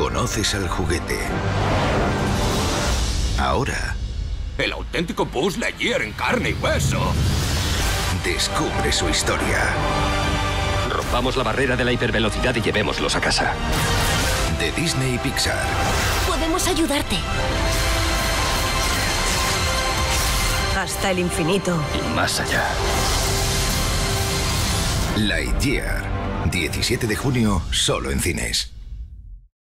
Conoces al juguete. Ahora... el auténtico Buzz Lightyear en carne y hueso. Descubre su historia. Rompamos la barrera de la hipervelocidad y llevémoslos a casa. De Disney y Pixar. Podemos ayudarte. Hasta el infinito. Y más allá. Lightyear. 17 de junio, solo en cines.